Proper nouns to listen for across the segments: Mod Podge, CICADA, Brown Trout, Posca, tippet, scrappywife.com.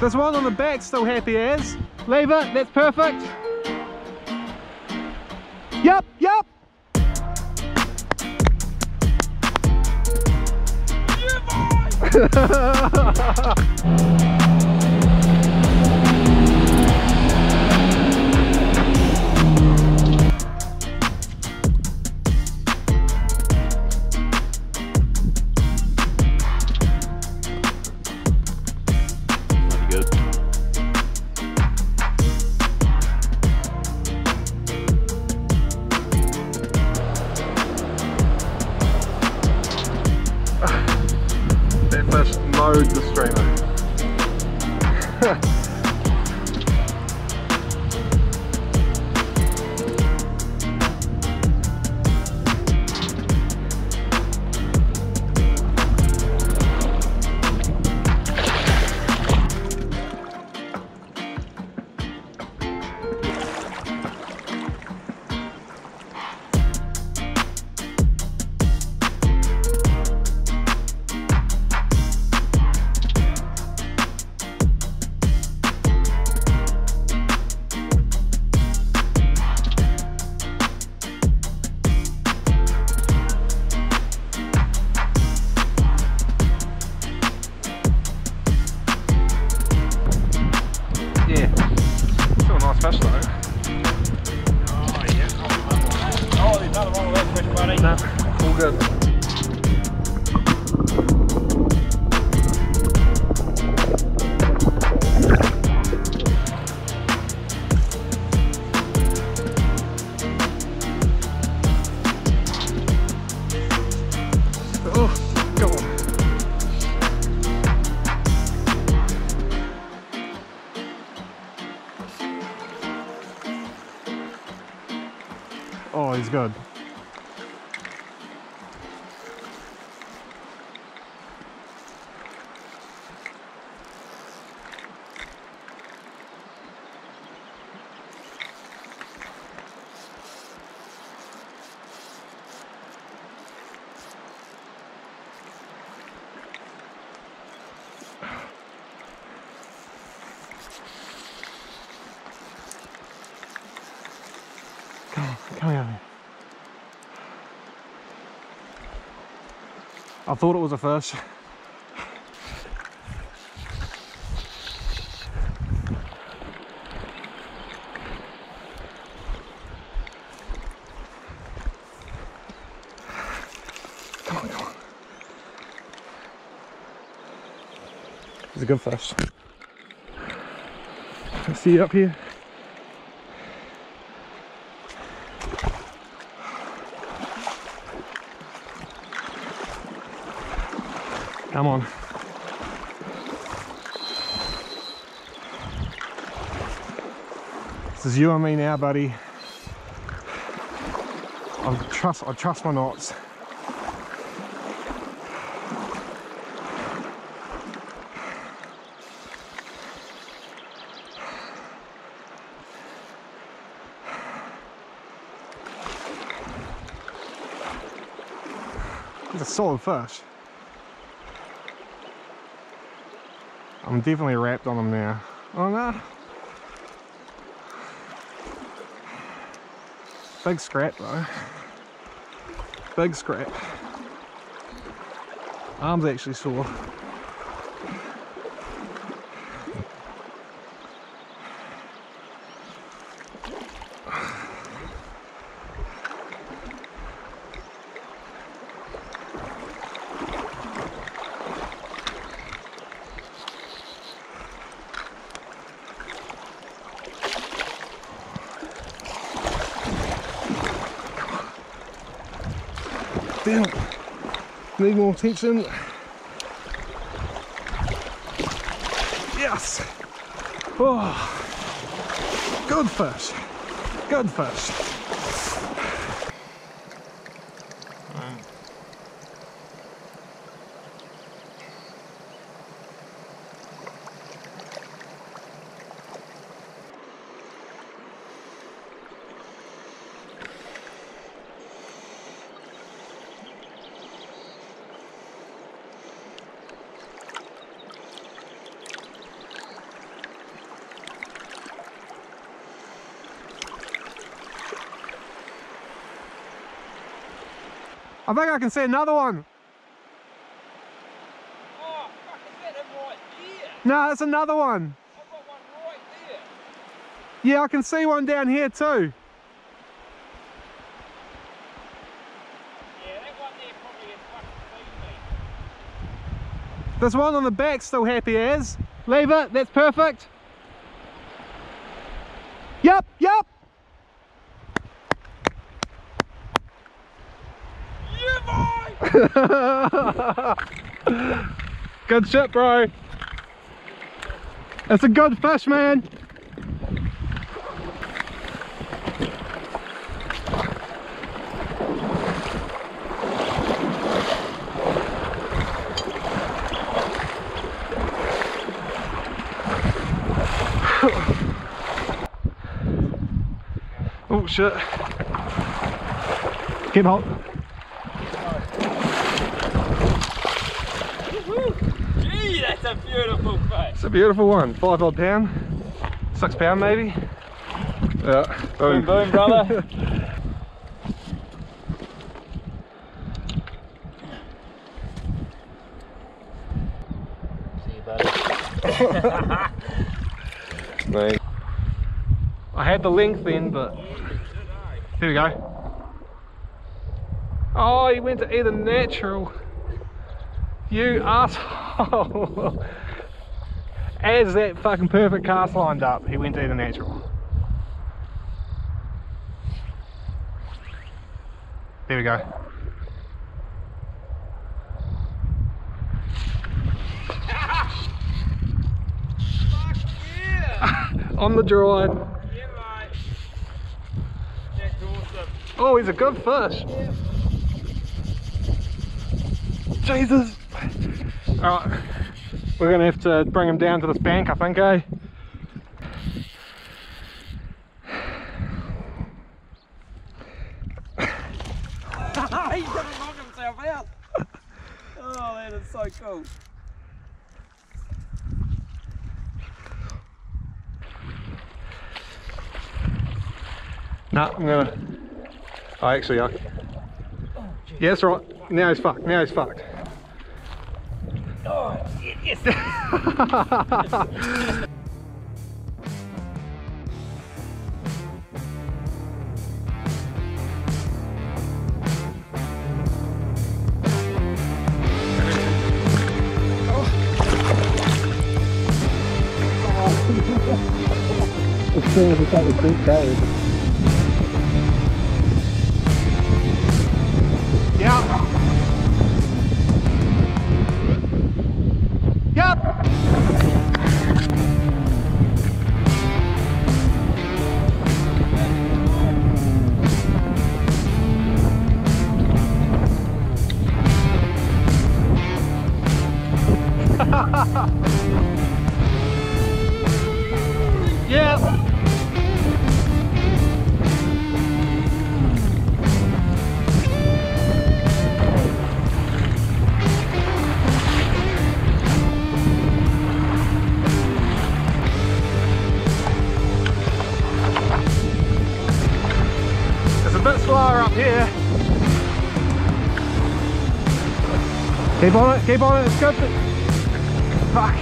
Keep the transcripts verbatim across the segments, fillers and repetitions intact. There's one on the back still happy as. Lever, that's perfect. Yup, yup. Yeah, boy! Load the Fish though. Oh yeah. Oh, there's nothing wrong with that fish, buddy. No, all good. Oh, come on. Oh, he's good. Come here. I thought it was a fish. Come on, come on. It's a good fish. I see it up here. Come on. This is you and me now, buddy. I trust, I trust my knots. It's a solid fish. I'm definitely wrapped on them now. Oh no! Big scrap though. Big scrap. Arm's actually sore. Damn. Need more tension. Yes! Oh, good fish. Good fish. Mm. I think I can see another one. Oh, fuck, is that him right there? No, that's another one. I've got one right there. Yeah, I can see one down here too. Yeah, that one there probably has fucking seen me. This one on the back's still happy as. Leave it, that's perfect. Yep, yep. Good shit, bro. It's a good fish, man. Oh shit. Keep hold. Gee, that's a beautiful fish. It's a beautiful one. Five odd pound, six pound maybe. Yeah. Boom, boom, boom brother. See you, buddy. Mate. I had the length in, but here we go. Oh, he went to either natural. You asshole! As that fucking perfect cast lined up, he went to the natural. There we go. Fuck yeah! On the drive. Yeah, mate. That's awesome. Oh, he's a good fish. Yeah. Jesus! Alright, we're gonna have to bring him down to this bank, I think, eh? He didn't knock himself out! Oh, that is so cool! Nah, I'm gonna... Oh, actually, I... Oh, yeah, that's right. Now he's fucked, now he's fucked. Oh, yes, yes. Yeah. Keep on it, keep on it, it's good. Fuck.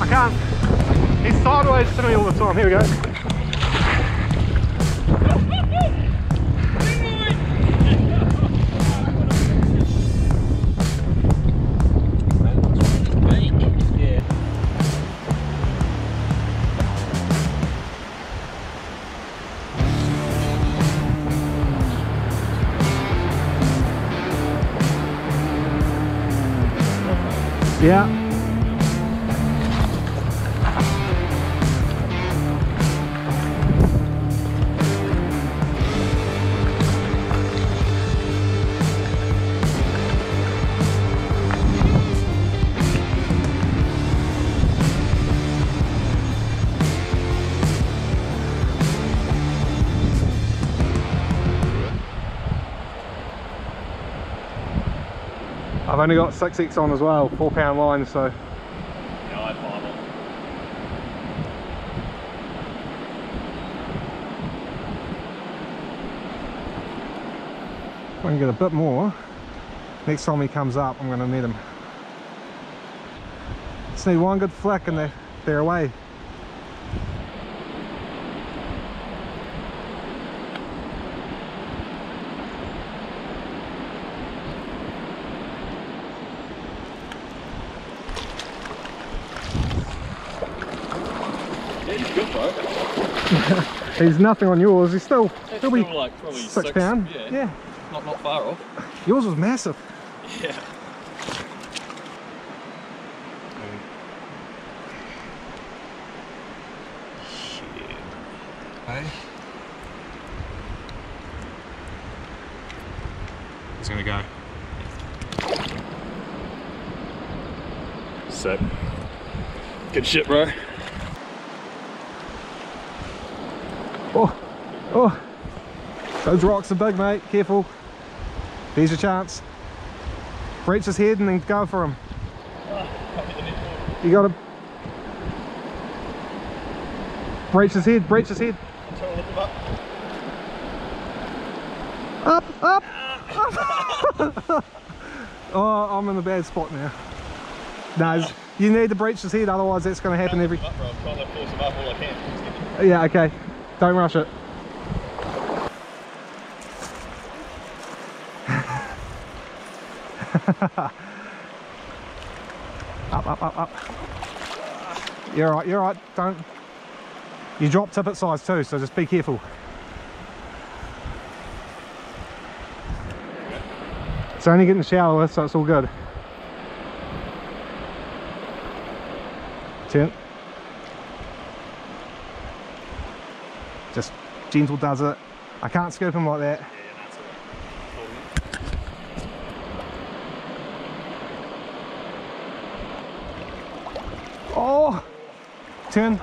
I can't. He's sideways to me all the time. Here we go. Yeah. I've only got six X on as well, four pound line, so. Yeah, I five on. I'm and get a bit more. Next time he comes up, I'm going to net him. Just need one good flick and they're, they're away. Yeah, he's good, bro. He's nothing on yours. He's still, he'll still be like probably six, six pound. Yeah, yeah. Not, not far off. Yours was massive. Yeah. It's gonna go. Sick. Good shit, bro. Oh, oh. Those rocks are big, mate. Careful. There's your chance. Breach his head and then go for him. You got him. Breach his head. Breach his head. Up, up, up. Oh, I'm in a bad spot now. No, you need to breach his head, otherwise that's going to happen every... Yeah, okay. Don't rush it. Up, up, up, up. You're right, you're right. Don't... You drop tippet size too, so just be careful. It's only getting shallower, so it's all good. Turn. Just gentle does it. I can't scoop him like that. Yeah, that's it. Oh! Turn.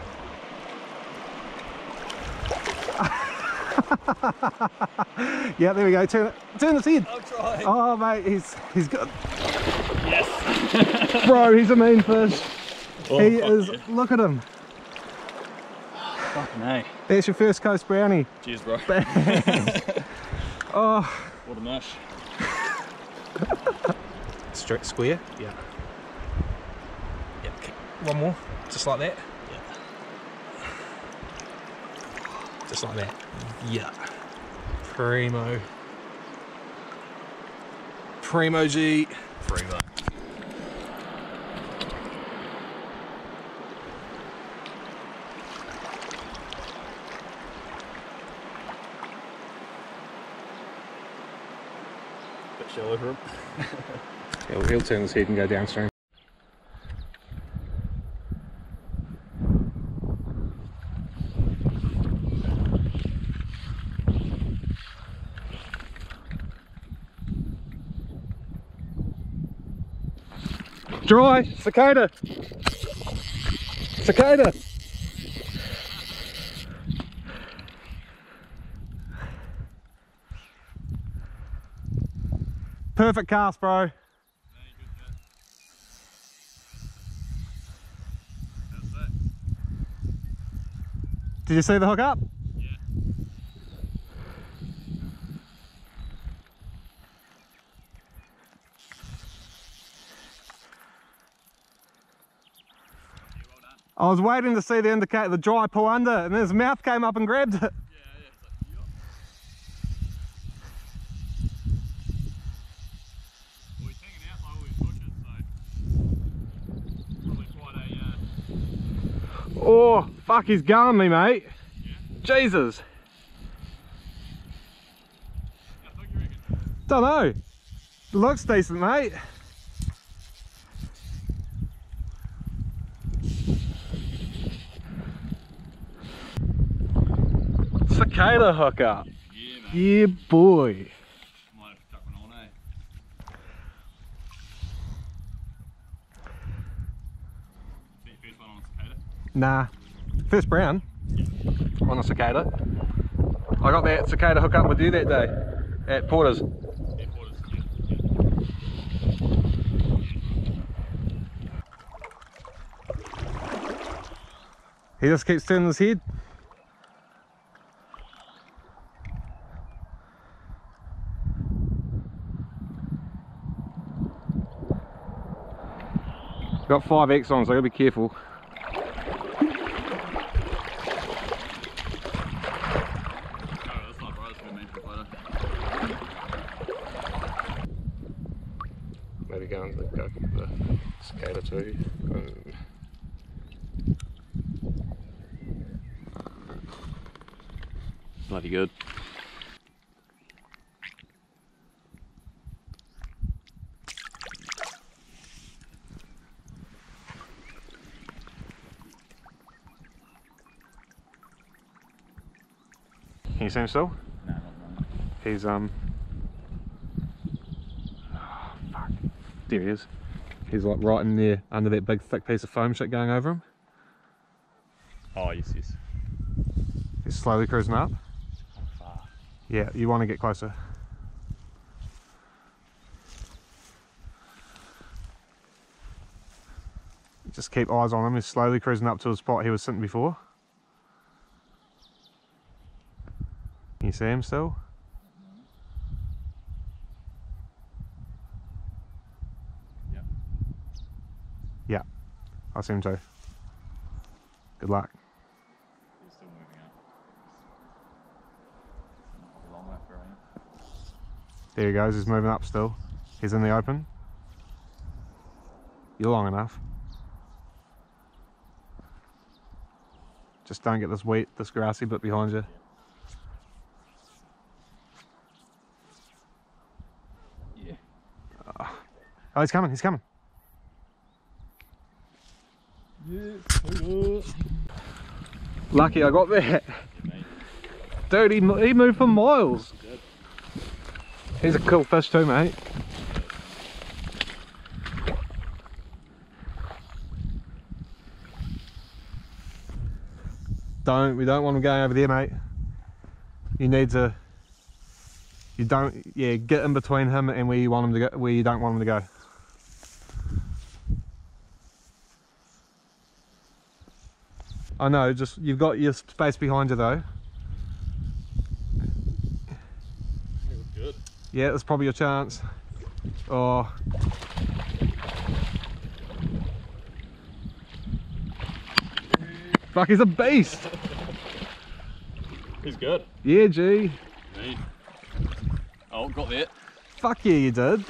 Yeah, there we go. Turn it. Turn his head. I'll try. Oh mate, he's he's good. Yes. Bro, he's a mean fish. Oh, he is. Yeah. Look at him. Fucking A. That's your first coast brownie. Cheers, bro. Oh. What a mush. Straight square. Yeah. Yeah. Okay. One more. Just like that. Just like that. Yeah. Primo. Primo G. Primo. Bit shallow for him. he'll, he'll turn his head and go downstream. Dry, cicada, cicada. Perfect cast, bro. No, How's that? Did you see the hook up? Yeah. I was waiting to see the indicator, the dry pull under, and then his mouth came up and grabbed it. Yeah, yeah, it's like, yup. Well, he's hanging out by all these bushes, so probably quite a... Uh... Oh, fuck, he's going me, mate. Yeah? Jesus. How big, you reckon? Don't know. Looks decent, mate. Cicada hookup. Yeah, mate. Yeah, boy. Might have to tuck one on, eh? Is that your first one on a cicada? Nah. First brown yeah. on a cicada. I got that cicada hookup with you that day at Porter's. At Porter's, yeah. yeah. He just keeps turning his head. Got five X on, so I gotta be careful. Maybe go and go for the cicada too. Um, bloody good. Can you see him still? No, not really. He's um. Oh, fuck. There he is. He's like right in there under that big thick piece of foam shit going over him. Oh yes, yes. He's slowly cruising up. Not far. Yeah, you want to get closer. Just keep eyes on him. He's slowly cruising up to the spot he was sitting before. Can you see him still? Mm-hmm. Yep. Yeah, I see him too. Good luck. He's still moving up. Not a long way for him. There he goes, he's moving up still. He's in the open. You're long enough. Just don't get this wet, this grassy bit behind you. Oh, he's coming, he's coming. Yeah. Lucky I got that. Dude, he, he moved for miles. He's a cool fish too, mate. Don't, we don't want him going over there, mate. You need to, you don't, yeah, get in between him and where you want him to go, where you don't want him to go. I know, just you've got your space behind you though. Good. Yeah, that's probably your chance. Oh. Fuck, he's a beast. He's good. Yeah, G. Me. Oh, got that. Fuck yeah, you did.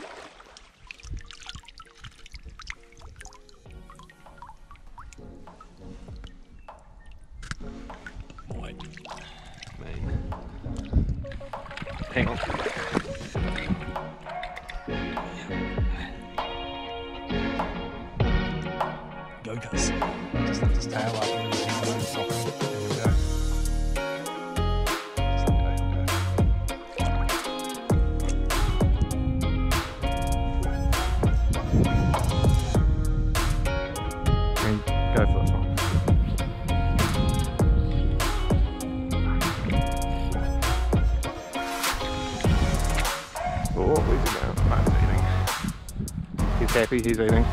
Hang on. Go, guys. Just lift his tail up and he's going to stop him. There we go. And go for this one. Oh, he's going. That's eating. He's happy, he's eating.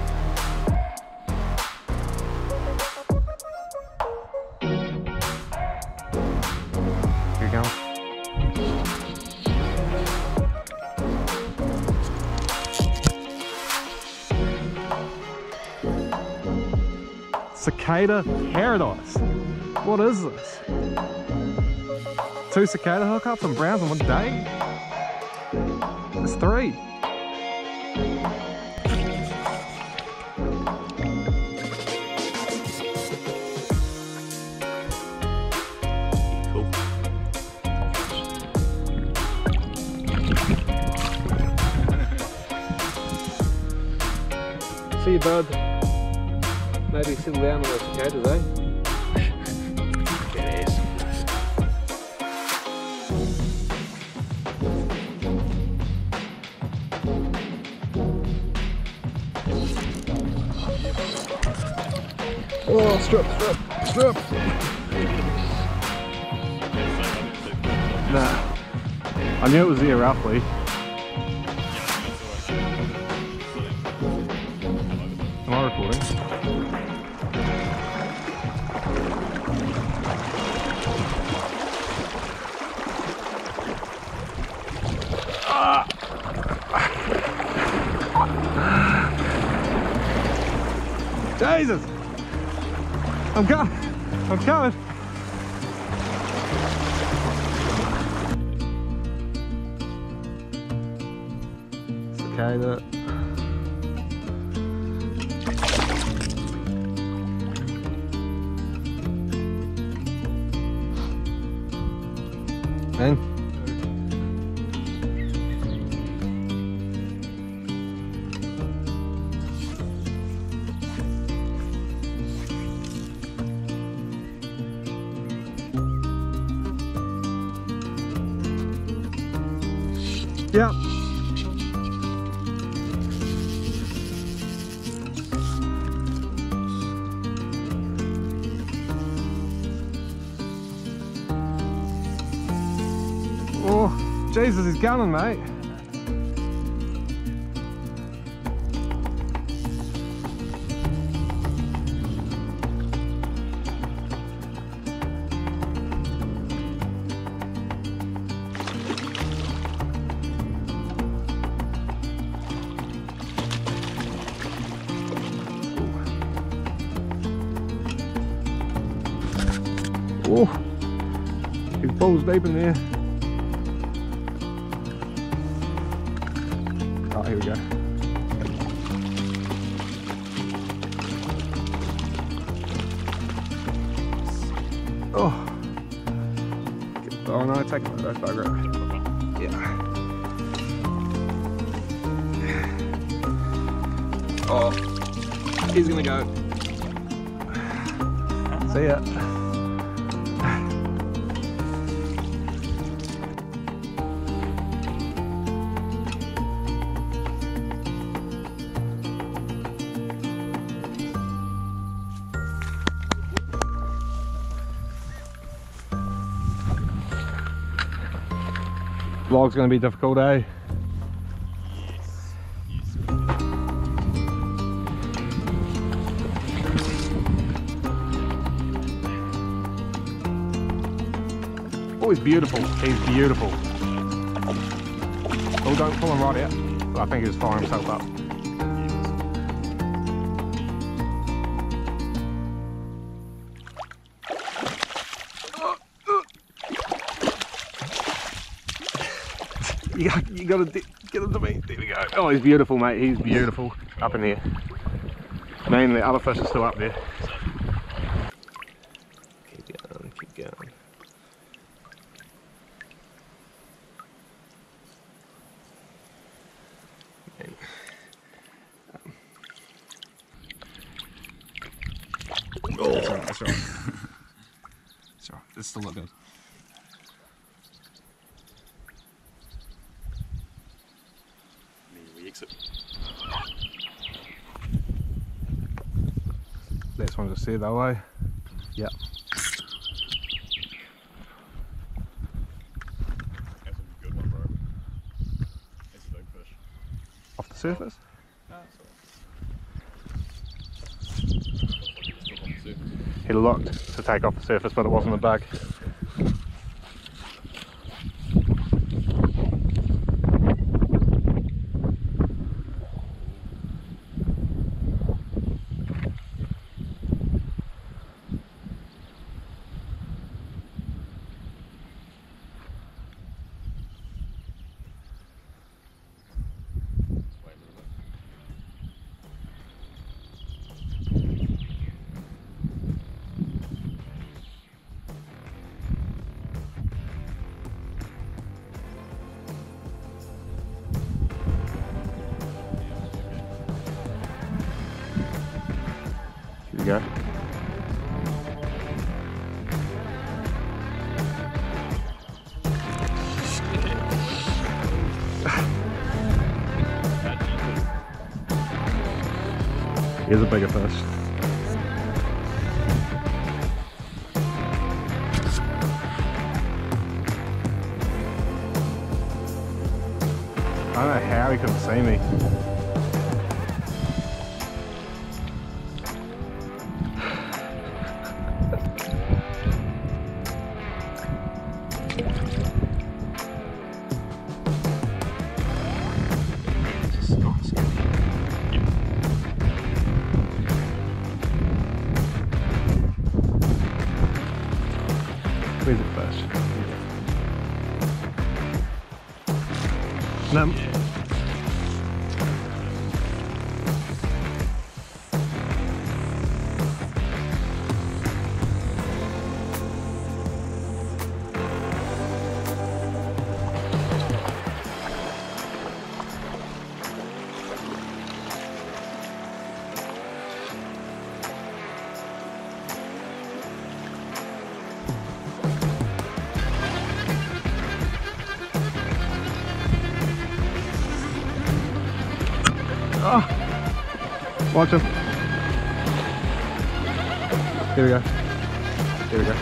Here we go. Cicada paradise. What is this? Two cicada hookups and browns in one day? That's three. Cool. See you, bud. Maybe settle down with a cicada today. Oh, strip, strip, strip! Nah. I knew it was there roughly. Am I recording? Ah! Jesus! I'm coming! I'm coming! Cicada. And yeah. Oh, Jesus, he's gunning, mate. Oh, his ball's deep in there. Oh, here we go. Oh, oh no, take my bugger out. Yeah. Oh, he's gonna go. See ya. Vlog's going to be difficult, eh? Yes. Yes. Oh, he's beautiful. He's beautiful. Oh, don't pull him right out. Well, I think he was firing himself up. You gotta, you gotta get him to me. There we go. Oh, he's beautiful, mate. He's beautiful. Up in here. Mainly, the other fish are still up there. Keep going, keep going. Oh, that's right, that's right. That's right. It's still not good. That's one to see that way. Yep. That's a good one, bro. That's a big fish. Off the surface? No, it's alright. He looked to take off the surface, but it wasn't a bug. Go. Here's a bigger fish. I don't know how he couldn't see me. Now, watch him. Here we go. Here we go.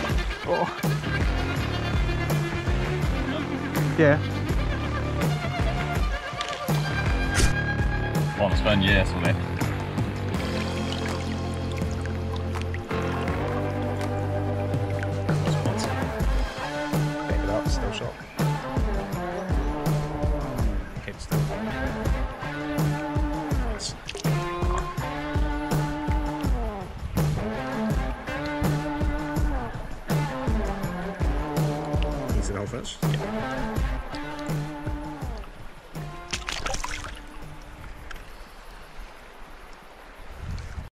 Oh. Yeah. On spend, yes, for me. Pick it up, still shot. Keep still. Yeah.